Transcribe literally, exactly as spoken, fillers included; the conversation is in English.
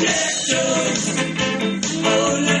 Letters. Oh,